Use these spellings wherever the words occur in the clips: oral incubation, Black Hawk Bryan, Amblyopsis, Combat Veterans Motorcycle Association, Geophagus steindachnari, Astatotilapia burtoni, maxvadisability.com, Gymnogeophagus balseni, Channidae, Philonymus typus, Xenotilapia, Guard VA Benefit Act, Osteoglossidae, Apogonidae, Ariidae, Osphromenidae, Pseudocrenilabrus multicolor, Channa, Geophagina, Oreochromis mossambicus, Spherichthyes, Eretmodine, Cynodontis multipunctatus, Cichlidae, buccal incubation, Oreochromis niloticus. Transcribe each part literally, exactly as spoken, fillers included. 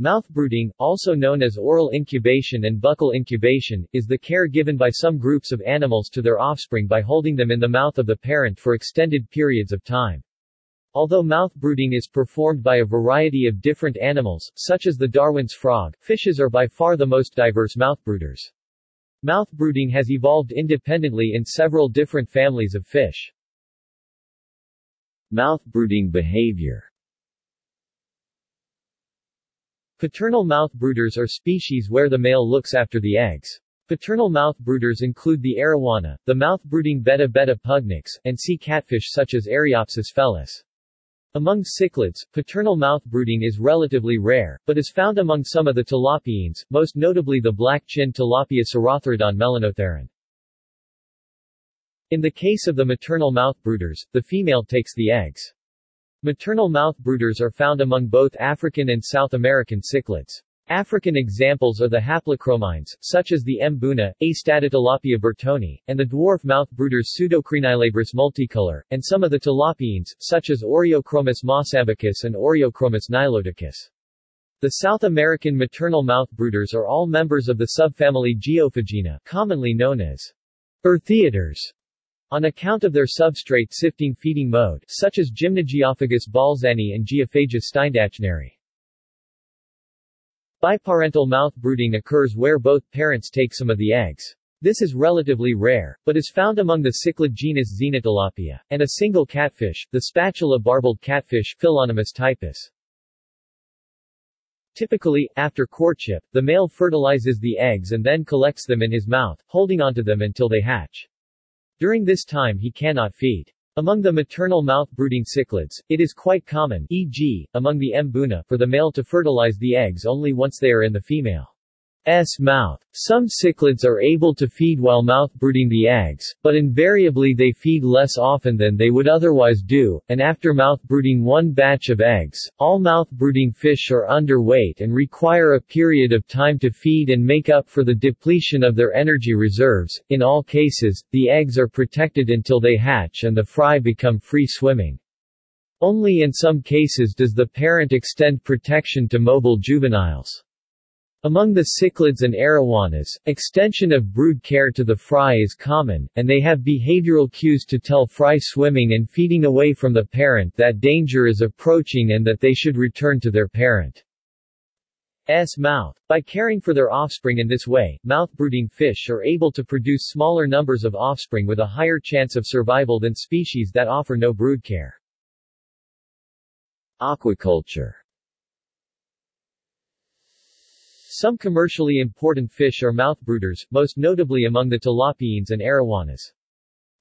Mouthbrooding, also known as oral incubation and buccal incubation, is the care given by some groups of animals to their offspring by holding them in the mouth of the parent for extended periods of time. Although mouthbrooding is performed by a variety of different animals, such as the Darwin's frog, fishes are by far the most diverse mouthbrooders. Mouthbrooding has evolved independently in several different families of fish. Mouthbrooding behavior. Paternal mouthbrooders are species where the male looks after the eggs. Paternal mouthbrooders include the arowana, the mouthbrooding Betta Betta pugnax, and sea catfish such as Areopsis fellus. Among cichlids, paternal mouthbrooding is relatively rare, but is found among some of the tilapians, most notably the black-chinned tilapia Sarotherodon melanotheron. In the case of the maternal mouthbrooders, the female takes the eggs. Maternal mouthbrooders are found among both African and South American cichlids. African examples are the haplochromines, such as the M. buna, Astatotilapia burtoni, and the dwarf mouthbrooders Pseudocrenilabrus multicolor, and some of the tilapians, such as Oreochromis mossambicus and Oreochromis niloticus. The South American maternal mouthbrooders are all members of the subfamily Geophagina, commonly known as eartheaters, on account of their substrate-sifting feeding mode, such as Gymnogeophagus balseni and Geophagus steindachnari. Biparental mouthbrooding occurs where both parents take some of the eggs. This is relatively rare, but is found among the cichlid genus Xenotilapia, and a single catfish, the spatula-barbled catfish Philonymus typus. Typically, after courtship, the male fertilizes the eggs and then collects them in his mouth, holding onto them until they hatch. During this time he cannot feed. Among the maternal mouthbrooding cichlids, it is quite common, for example, among the M. buna, for the male to fertilize the eggs only once they are in the female's mouth. Some cichlids are able to feed while mouthbrooding the eggs, but invariably they feed less often than they would otherwise do, and after mouthbrooding one batch of eggs, all mouthbrooding fish are underweight and require a period of time to feed and make up for the depletion of their energy reserves. In all cases, the eggs are protected until they hatch and the fry become free-swimming. Only in some cases does the parent extend protection to mobile juveniles. Among the cichlids and arowanas, extension of brood care to the fry is common, and they have behavioral cues to tell fry swimming and feeding away from the parent that danger is approaching and that they should return to their parent's mouth. By caring for their offspring in this way, mouthbrooding fish are able to produce smaller numbers of offspring with a higher chance of survival than species that offer no brood care. Aquaculture. Some commercially important fish are mouthbrooders, most notably among the tilapians and arowanas.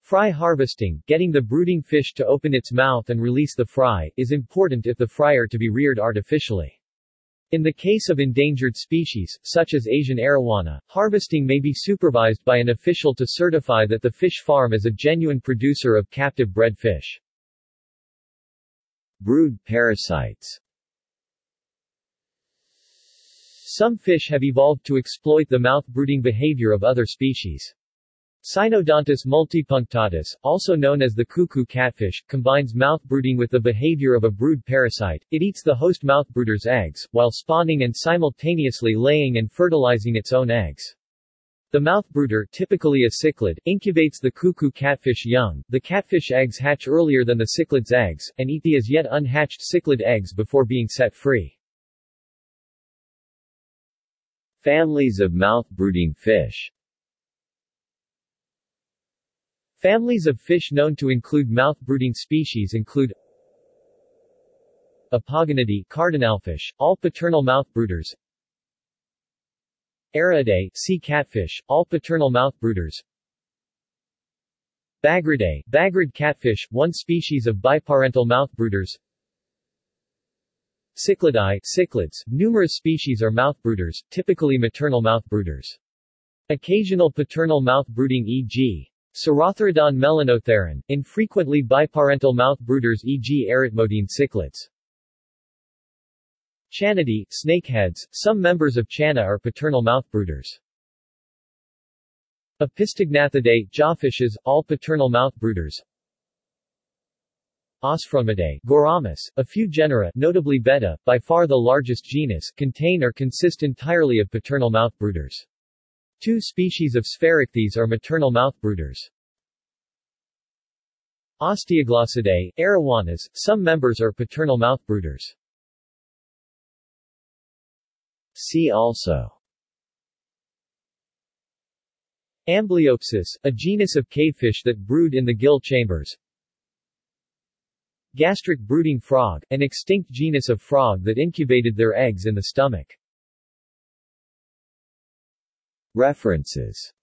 Fry harvesting, getting the brooding fish to open its mouth and release the fry, is important if the fry are to be reared artificially. In the case of endangered species, such as Asian arowana, harvesting may be supervised by an official to certify that the fish farm is a genuine producer of captive bred fish. Brood parasites. Some fish have evolved to exploit the mouthbrooding behavior of other species. Cynodontis multipunctatus, also known as the cuckoo catfish, combines mouthbrooding with the behavior of a brood parasite. It eats the host mouthbrooder's eggs, while spawning and simultaneously laying and fertilizing its own eggs. The mouthbrooder, typically a cichlid, incubates the cuckoo catfish young. The catfish eggs hatch earlier than the cichlid's eggs, and eat the as yet unhatched cichlid eggs before being set free. Families of mouthbrooding fish. Families of fish known to include mouthbrooding species include Apogonidae, cardinalfish, all paternal mouthbrooders; Ariidae, sea catfish, all paternal mouthbrooders; Bagridae, Bagrid catfish, one species of biparental mouthbrooders; Cichlidae, cichlids, numerous species are mouthbrooders, typically maternal mouthbrooders. Occasional paternal mouthbrooding, for example, Sarotherodon melanotheron, infrequently biparental mouthbrooders, for example, Eretmodine cichlids. Channidae, snakeheads, some members of Channa are paternal mouthbrooders. Apistognathidae, jawfishes, all paternal mouthbrooders. Osphromenidae, Gouramis, a few genera, notably Betta, by far the largest genus, contain or consist entirely of paternal mouthbrooders. Two species of Spherichthyes are maternal mouthbrooders. Osteoglossidae, Arowanas, some members are paternal mouthbrooders. See also: Amblyopsis, a genus of cavefish that brood in the gill chambers. Gastric brooding frog, an extinct genus of frog that incubated their eggs in the stomach. References.